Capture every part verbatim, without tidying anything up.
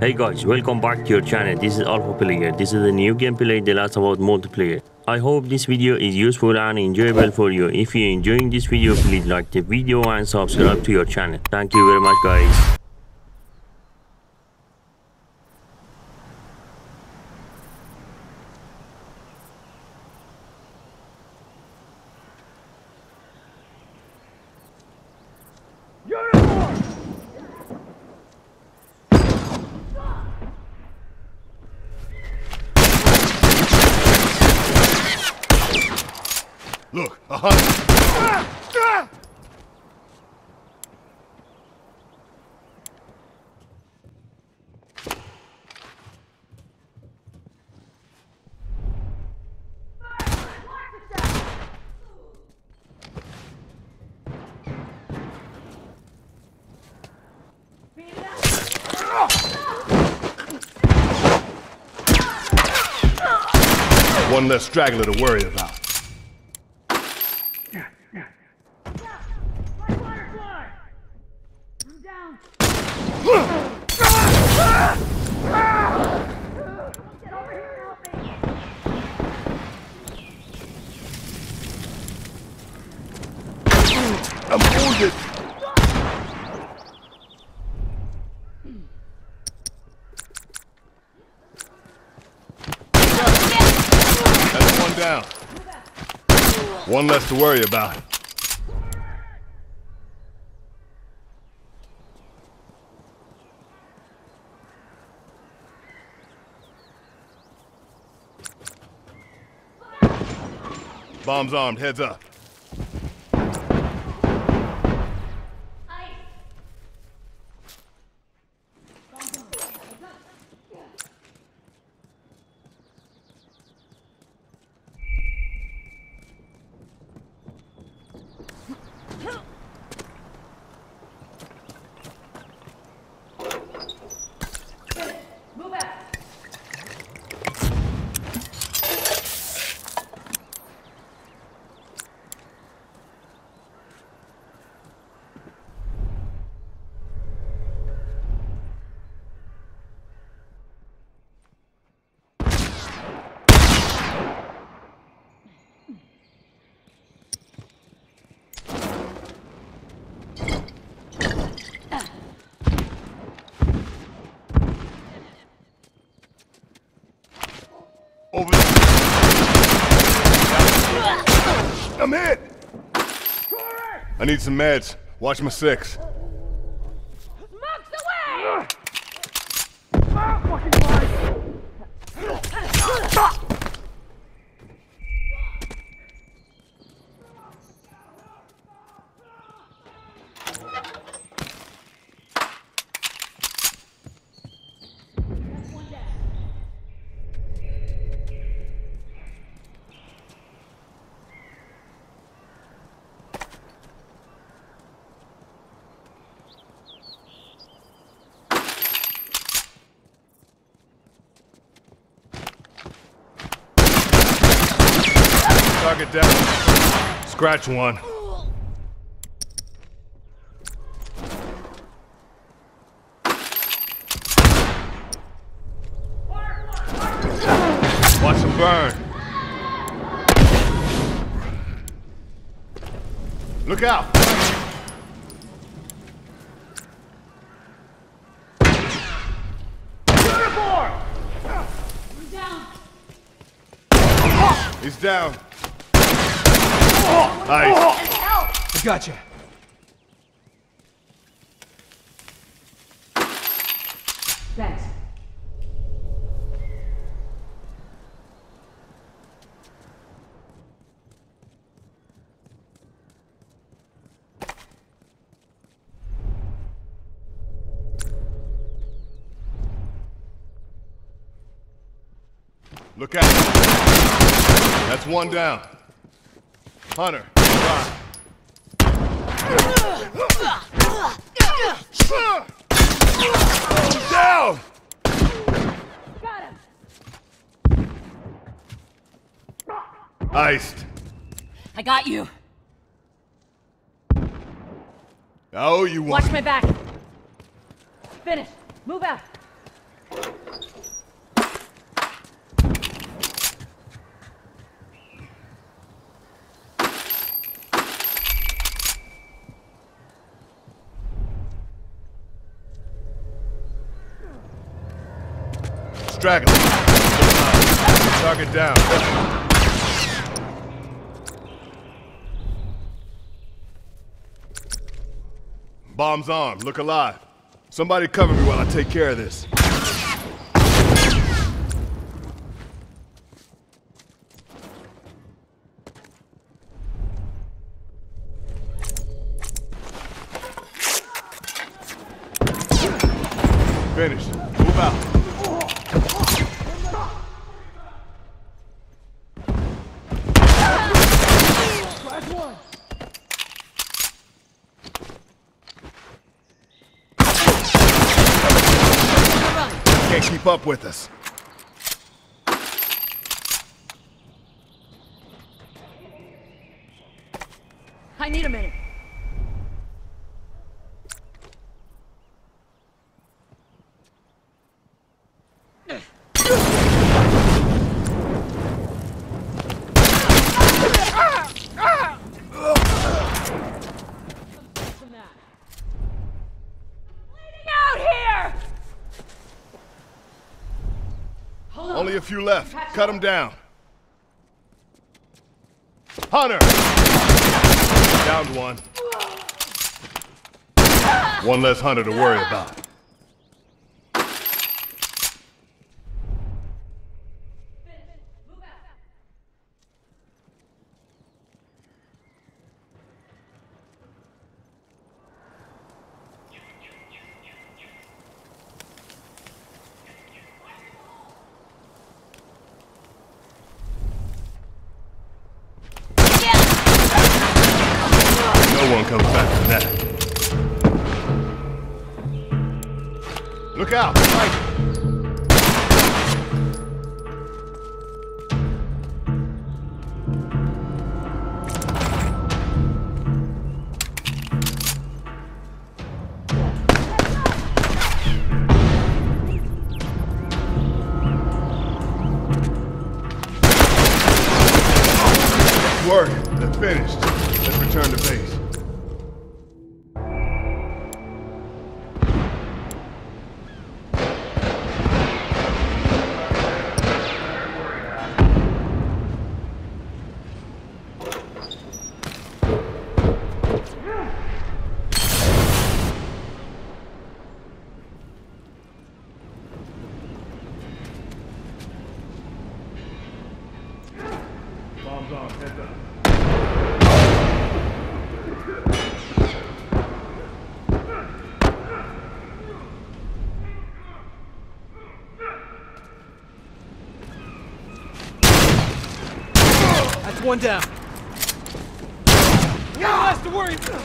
Hey guys, welcome back to your channel. This is Alpha Player. This is a new gameplay, The Last of Us multiplayer. I hope this video is useful and enjoyable for you. If you're enjoying this video, please like the video and subscribe to your channel. Thank you very much guys. Look, a hunter. One less straggler to worry about. I'm wounded. That's one down. One less to worry about. Bombs armed, heads up. Over there. I'm hit! I need some meds. Watch my six. Smokes away! Target down. Scratch one. Watch him burn. Look out. He's down. Nice. I gotcha. Thanks. Look out. That's one down. Hunter, run. Down! Got him. Iced. I got you. Oh, you want? Watch my back. finished. Move out. Straggling. Target down. Bombs on. Look alive. Somebody cover me while I take care of this. Finished. Move out. Keep up with us. I need a minute. Only a few left. Cut them down. Hunter! Downed one. One less hunter to worry about. Comes back from that. Look out! Fight. That's one down. No less to worry about.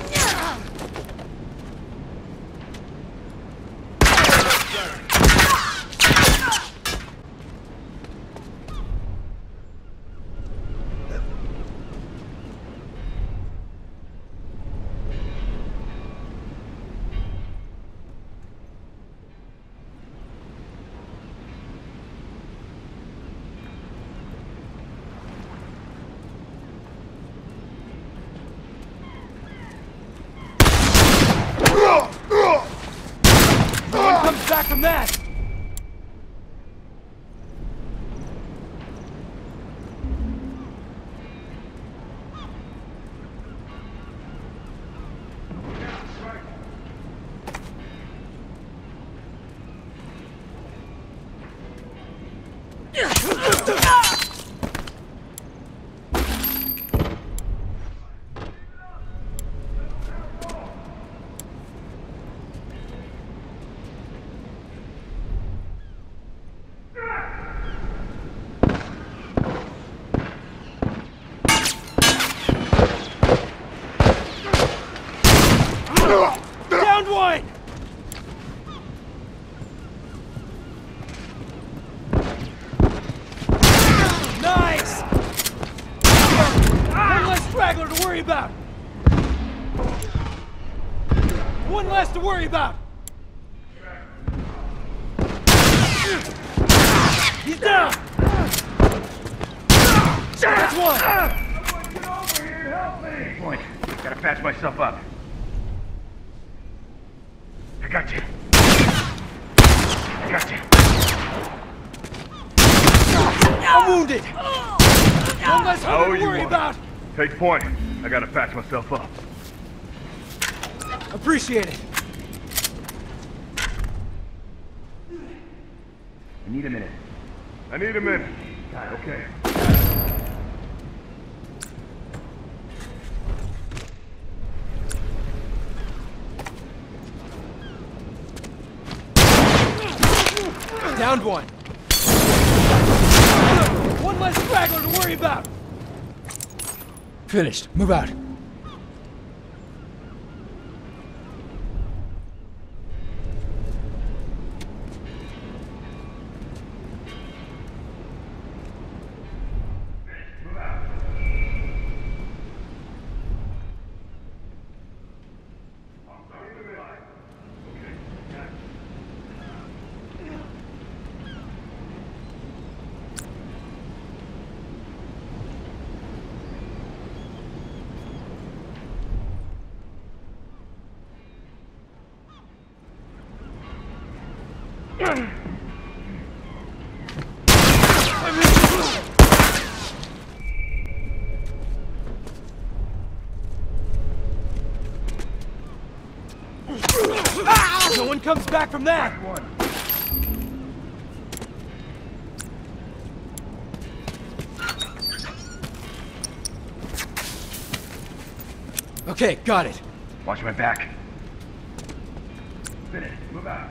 Back from that! About. One less to worry about. He's down! That's one! Someone get over here and help me! Point. Gotta patch myself up. I got you. I got you. I'm wounded! One less one to worry about! Take point. I gotta patch myself up. Appreciate it. I need a minute. I need a minute. Got it. Okay. Downed one. One less straggler to worry about. Finished. Move out. No one comes back from that! Okay, got it. Watch my back. Finish. Move out.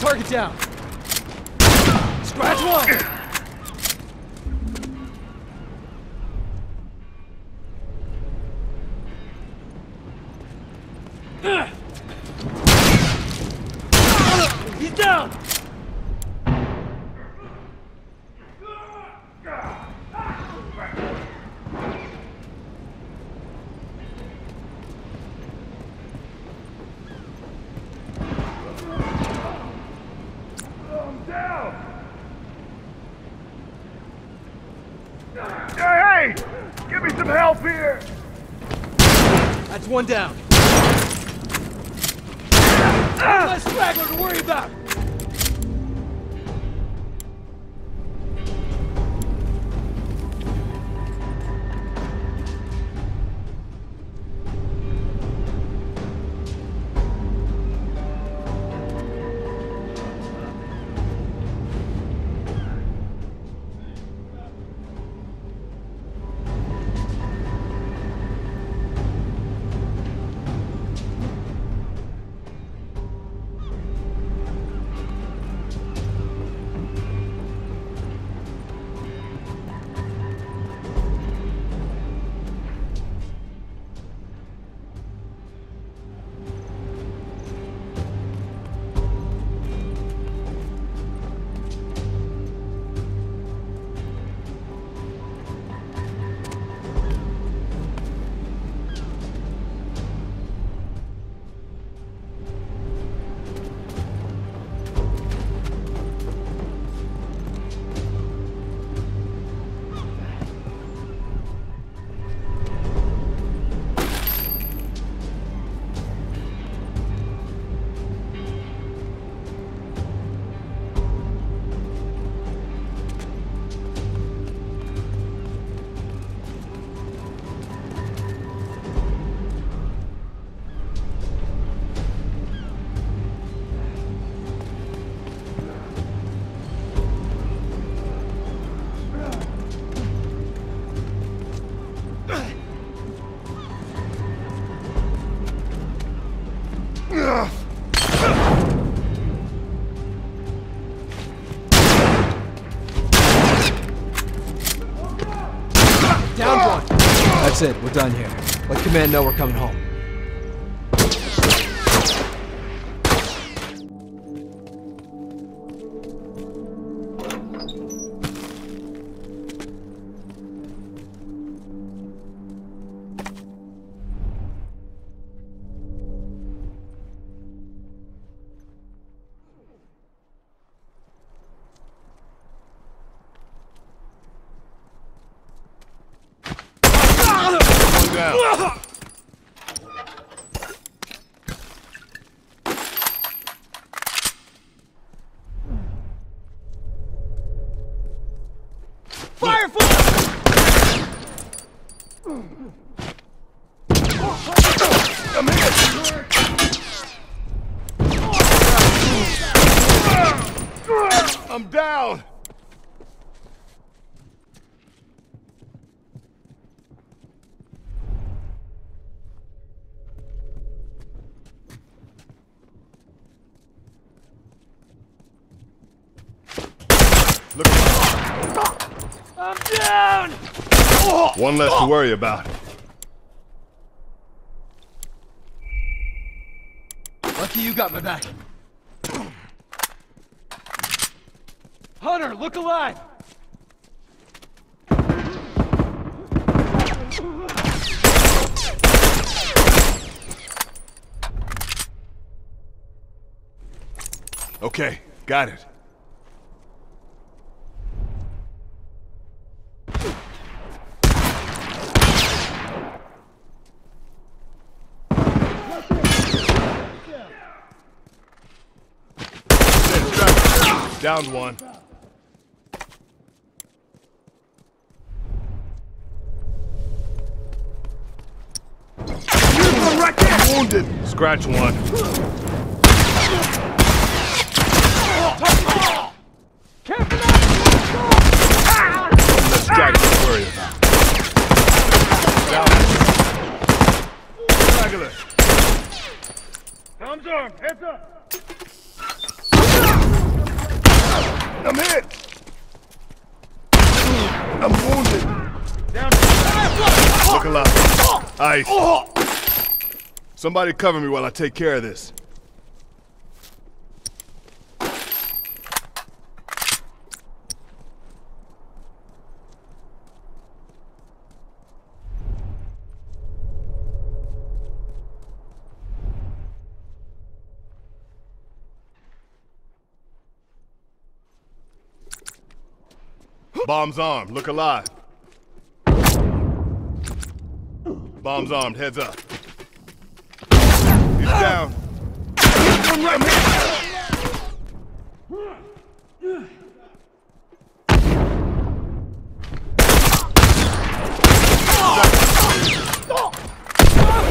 Target down. Scratch one. Hey, hey! Give me some help here! That's one down. Ah! Less straggler to worry about! Down one. That's it. We're done here. Let command know we're coming home. I'm down! Look at me. I'm down! One less to worry about. Lucky you got my back. Hunter, look alive! Okay, got it. Down one. Wounded. Scratch one. Let's drag this warrior. Down. Tom's arm. Heads up. I'm hit. I'm wounded. Down. Look alive. Ice. Somebody cover me while I take care of this. Bombs armed, look alive. Bombs armed, heads up. Down. Stop.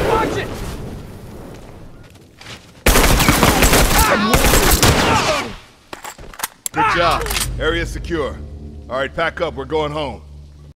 Watch it. Good job. Area secure. All right, pack up. We're going home.